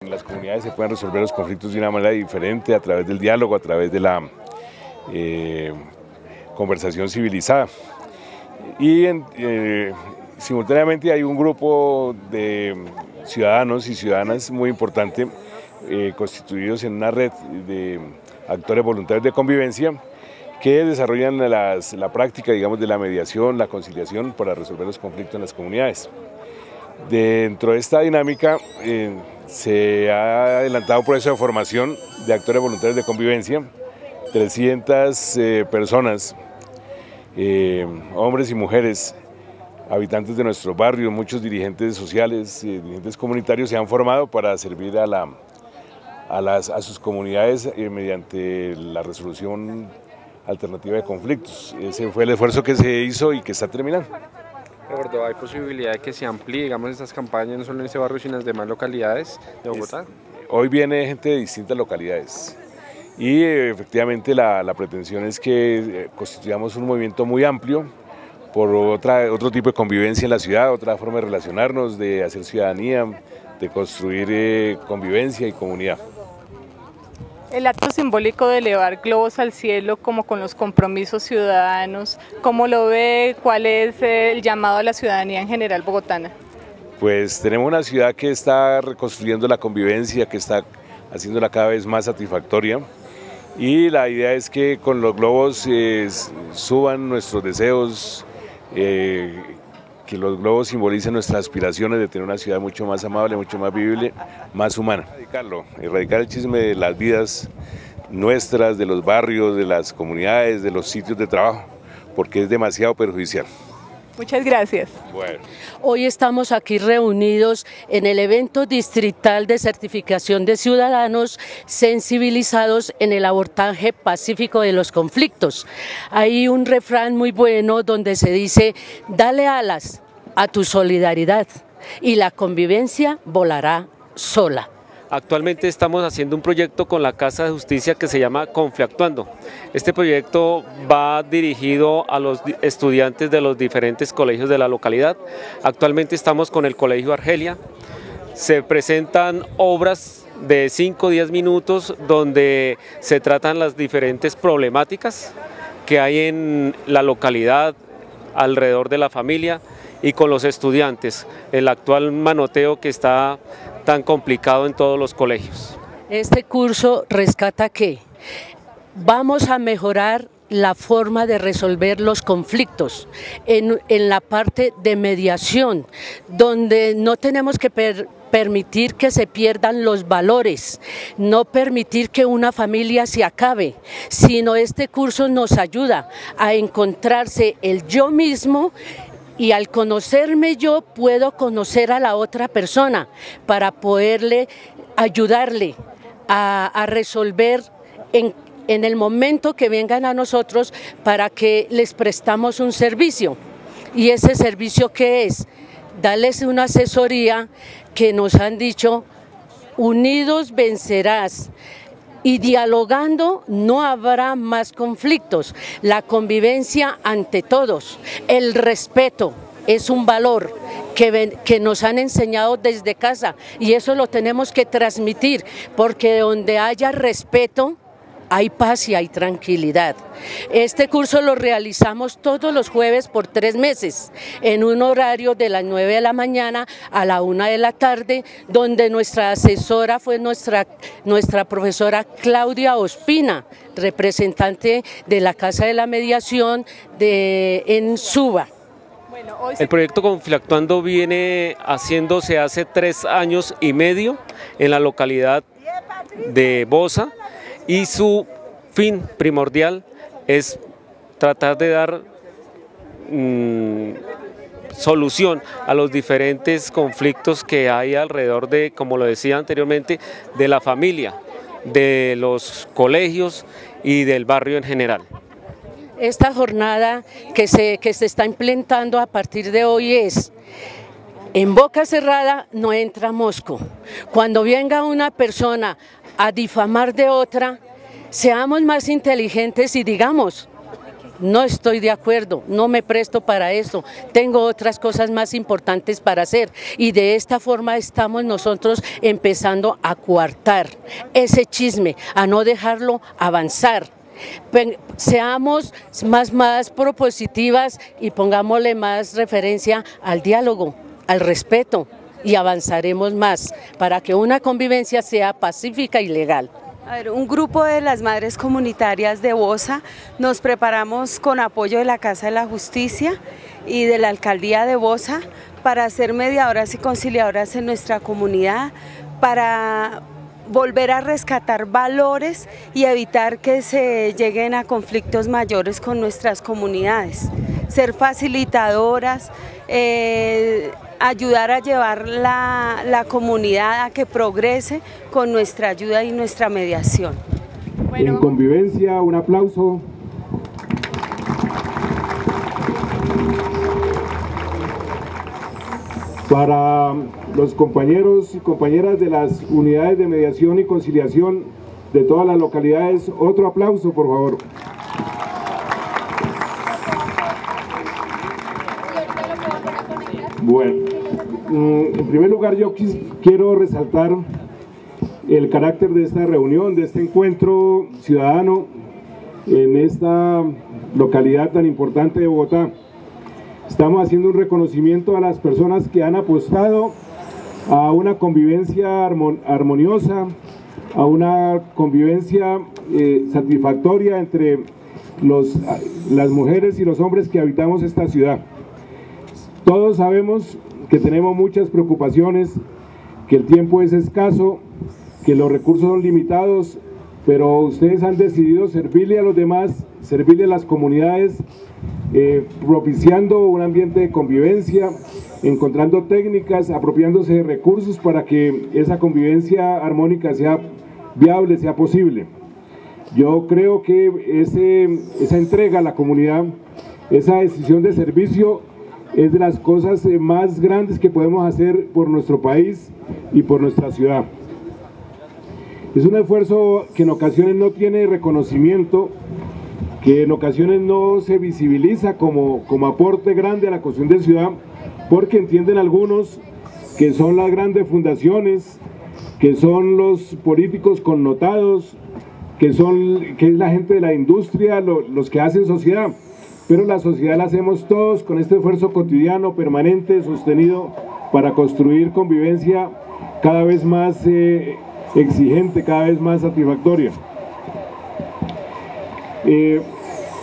En las comunidades se pueden resolver los conflictos de una manera diferente, a través del diálogo, a través de la conversación civilizada. Y simultáneamente hay un grupo de ciudadanos y ciudadanas muy importante, constituidos en una red de actores voluntarios de convivencia, que desarrollan la práctica, digamos, de la mediación, la conciliación para resolver los conflictos en las comunidades. Dentro de esta dinámica se ha adelantado un proceso de formación de actores voluntarios de convivencia, 300 personas, hombres y mujeres, habitantes de nuestros barrios, muchos dirigentes sociales, dirigentes comunitarios se han formado para servir a sus comunidades mediante la resolución alternativa de conflictos. Ese fue el esfuerzo que se hizo y que está terminando. Eduardo, ¿hay posibilidad de que se amplíe, digamos, estas campañas no solo en este barrio, sino en las demás localidades de Bogotá? Hoy viene gente de distintas localidades y efectivamente la pretensión es que constituyamos un movimiento muy amplio por otro tipo de convivencia en la ciudad, otra forma de relacionarnos, de hacer ciudadanía, de construir convivencia y comunidad. El acto simbólico de elevar globos al cielo, como con los compromisos ciudadanos, ¿cómo lo ve? ¿Cuál es el llamado a la ciudadanía en general bogotana? Pues tenemos una ciudad que está reconstruyendo la convivencia, que está haciéndola cada vez más satisfactoria, y la idea es que con los globos suban nuestros deseos, que los globos simbolicen nuestras aspiraciones de tener una ciudad mucho más amable, mucho más vivible, más humana. Erradicar el chisme de las vidas nuestras, de los barrios, de las comunidades, de los sitios de trabajo, porque es demasiado perjudicial. Muchas gracias. Bueno. Hoy estamos aquí reunidos en el evento distrital de certificación de ciudadanos sensibilizados en el abordaje pacífico de los conflictos. Hay un refrán muy bueno donde se dice: dale alas a tu solidaridad y la convivencia volará sola. Actualmente estamos haciendo un proyecto con la Casa de Justicia que se llama Conflictuando. Este proyecto va dirigido a los estudiantes de los diferentes colegios de la localidad. Actualmente estamos con el Colegio Argelia. Se presentan obras de 5 o 10 minutos donde se tratan las diferentes problemáticas que hay en la localidad, alrededor de la familia y con los estudiantes, el actual manoteo que está tan complicado en todos los colegios. Este curso rescata que vamos a mejorar la forma de resolver los conflictos en la parte de mediación, donde no tenemos que permitir que se pierdan los valores, no permitir que una familia se acabe, sino este curso nos ayuda a encontrarse el yo mismo. Y al conocerme yo puedo conocer a la otra persona para poderle ayudarle a resolver en el momento que vengan a nosotros, para que les prestamos un servicio. ¿Y ese servicio qué es? Darles una asesoría que nos han dicho: unidos vencerás. Y dialogando no habrá más conflictos, la convivencia ante todos, el respeto es un valor que nos han enseñado desde casa y eso lo tenemos que transmitir, porque donde haya respeto hay paz y hay tranquilidad. Este curso lo realizamos todos los jueves por 3 meses, en un horario de las 9 de la mañana a la 1 de la tarde, donde nuestra asesora fue nuestra profesora Claudia Ospina, representante de la Casa de la Mediación en Suba. El proyecto Conflictuando viene haciéndose hace 3 años y medio en la localidad de Bosa, y su fin primordial es tratar de dar solución a los diferentes conflictos que hay alrededor de, como lo decía anteriormente, de la familia, de los colegios y del barrio en general. Esta jornada que se está implementando a partir de hoy es: en boca cerrada no entra mosco. Cuando venga una persona a difamar de otra, seamos más inteligentes y digamos: no estoy de acuerdo, no me presto para esto, tengo otras cosas más importantes para hacer, y de esta forma estamos nosotros empezando a coartar ese chisme, a no dejarlo avanzar. Seamos más propositivas y pongámosle más referencia al diálogo, al respeto, y avanzaremos más para que una convivencia sea pacífica y legal. A ver, un grupo de las madres comunitarias de Bosa nos preparamos con apoyo de la Casa de la Justicia y de la Alcaldía de Bosa para ser mediadoras y conciliadoras en nuestra comunidad, para volver a rescatar valores y evitar que se lleguen a conflictos mayores con nuestras comunidades. Ser facilitadoras, ayudar a llevar la comunidad a que progrese con nuestra ayuda y nuestra mediación. Bueno. En convivencia, un aplauso. Para los compañeros y compañeras de las unidades de mediación y conciliación de todas las localidades, otro aplauso, por favor. Bueno, en primer lugar yo quiero resaltar el carácter de esta reunión, de este encuentro ciudadano en esta localidad tan importante de Bogotá. Estamos haciendo un reconocimiento a las personas que han apostado a una convivencia armoniosa, a una convivencia satisfactoria entre las mujeres y los hombres que habitamos esta ciudad. Todos sabemos que tenemos muchas preocupaciones, que el tiempo es escaso, que los recursos son limitados, pero ustedes han decidido servirle a los demás, servirle a las comunidades, propiciando un ambiente de convivencia, encontrando técnicas, apropiándose de recursos para que esa convivencia armónica sea viable, sea posible. Yo creo que esa entrega a la comunidad, esa decisión de servicio, es de las cosas más grandes que podemos hacer por nuestro país y por nuestra ciudad. Es un esfuerzo que en ocasiones no tiene reconocimiento, que en ocasiones no se visibiliza como aporte grande a la construcción de ciudad, porque entienden algunos que son las grandes fundaciones, que son los políticos connotados, que es la gente de la industria, los que hacen sociedad. Pero la sociedad la hacemos todos con este esfuerzo cotidiano, permanente, sostenido, para construir convivencia cada vez más exigente, cada vez más satisfactoria.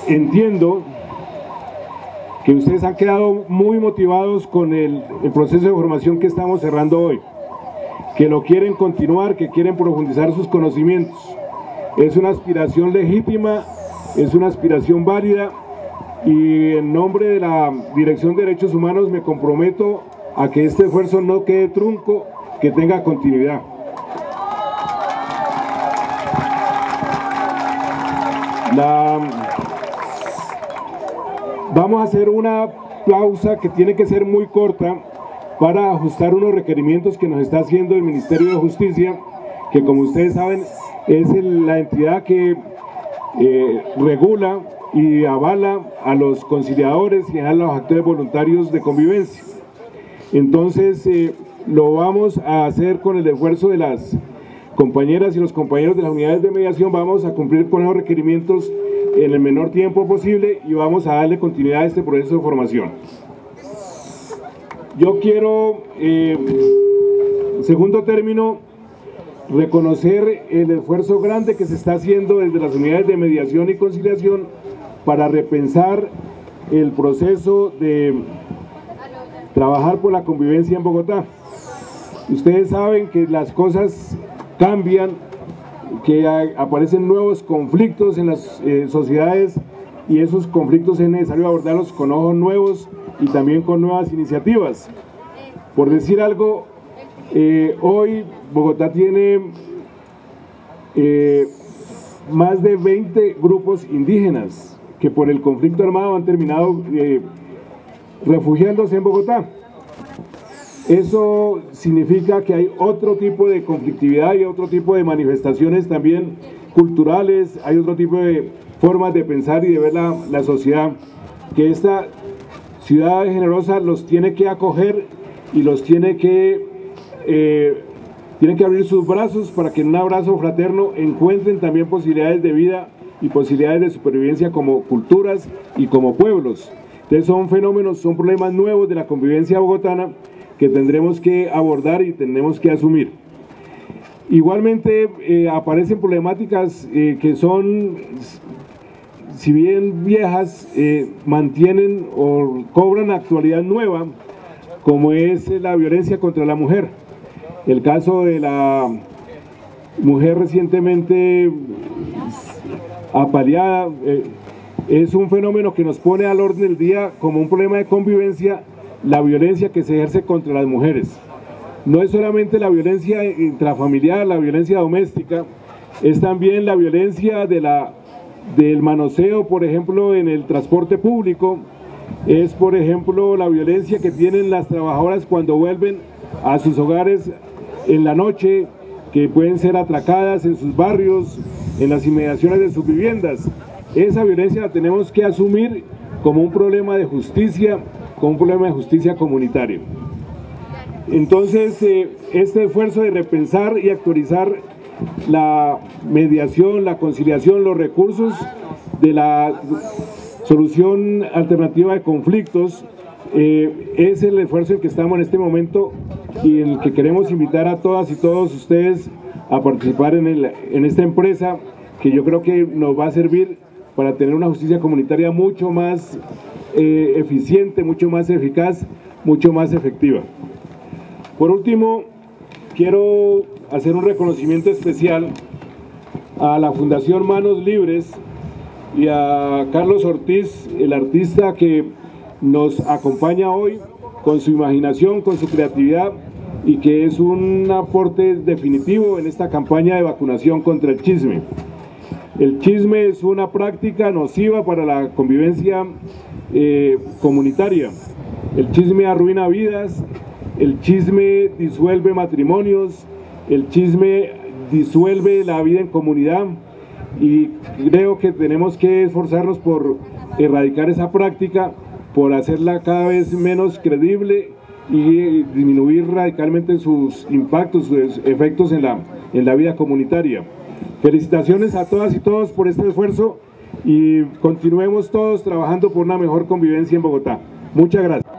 Entiendo que ustedes han quedado muy motivados con el proceso de formación que estamos cerrando hoy, que lo quieren continuar, que quieren profundizar sus conocimientos. Es una aspiración legítima, es una aspiración válida, y en nombre de la Dirección de Derechos Humanos me comprometo a que este esfuerzo no quede trunco, que tenga continuidad. Vamos a hacer una pausa que tiene que ser muy corta para ajustar unos requerimientos que nos está haciendo el Ministerio de Justicia, que como ustedes saben es la entidad que regula y avala a los conciliadores y a los actores voluntarios de convivencia. Entonces lo vamos a hacer con el esfuerzo de las compañeras y los compañeros de las unidades de mediación. Vamos a cumplir con los requerimientos en el menor tiempo posible y vamos a darle continuidad a este proceso de formación. Yo quiero, en segundo término, reconocer el esfuerzo grande que se está haciendo desde las unidades de mediación y conciliación para repensar el proceso de trabajar por la convivencia en Bogotá. Ustedes saben que las cosas cambian, que aparecen nuevos conflictos en las sociedades, y esos conflictos es necesario abordarlos con ojos nuevos y también con nuevas iniciativas. Por decir algo, hoy Bogotá tiene más de 20 grupos indígenas que por el conflicto armado han terminado refugiándose en Bogotá. Eso significa que hay otro tipo de conflictividad y otro tipo de manifestaciones también culturales, hay otro tipo de formas de pensar y de ver la sociedad, que esta ciudad generosa los tiene que acoger y los tiene que abrir sus brazos para que en un abrazo fraterno encuentren también posibilidades de vida y posibilidades de supervivencia como culturas y como pueblos. Entonces son fenómenos, son problemas nuevos de la convivencia bogotana que tendremos que abordar y tendremos que asumir. Igualmente aparecen problemáticas que son, si bien viejas, mantienen o cobran actualidad nueva, como es la violencia contra la mujer. El caso de la mujer recientemente apaleada es un fenómeno que nos pone al orden del día como un problema de convivencia, la violencia que se ejerce contra las mujeres. No es solamente la violencia intrafamiliar, la violencia doméstica, es también la violencia del manoseo, por ejemplo, en el transporte público, es, por ejemplo, la violencia que tienen las trabajadoras cuando vuelven a sus hogares en la noche, que pueden ser atracadas en sus barrios, en las inmediaciones de sus viviendas. Esa violencia la tenemos que asumir como un problema de justicia, como un problema de justicia comunitaria. Entonces, este esfuerzo de repensar y actualizar la mediación, la conciliación, los recursos de la solución alternativa de conflictos, es el esfuerzo en que estamos en este momento y en el que queremos invitar a todas y todos ustedes a participar en esta empresa, que yo creo que nos va a servir para tener una justicia comunitaria mucho más eficiente, mucho más eficaz, mucho más efectiva. Por último, quiero hacer un reconocimiento especial a la Fundación Manos Libres y a Carlos Ortiz, el artista que nos acompaña hoy con su imaginación, con su creatividad, y que es un aporte definitivo en esta campaña de vacunación contra el chisme. El chisme es una práctica nociva para la convivencia comunitaria. El chisme arruina vidas. El chisme disuelve matrimonios, el chisme disuelve la vida en comunidad, y creo que tenemos que esforzarnos por erradicar esa práctica, por hacerla cada vez menos creíble y disminuir radicalmente sus impactos, sus efectos en la vida comunitaria. Felicitaciones a todas y todos por este esfuerzo, y continuemos todos trabajando por una mejor convivencia en Bogotá. Muchas gracias.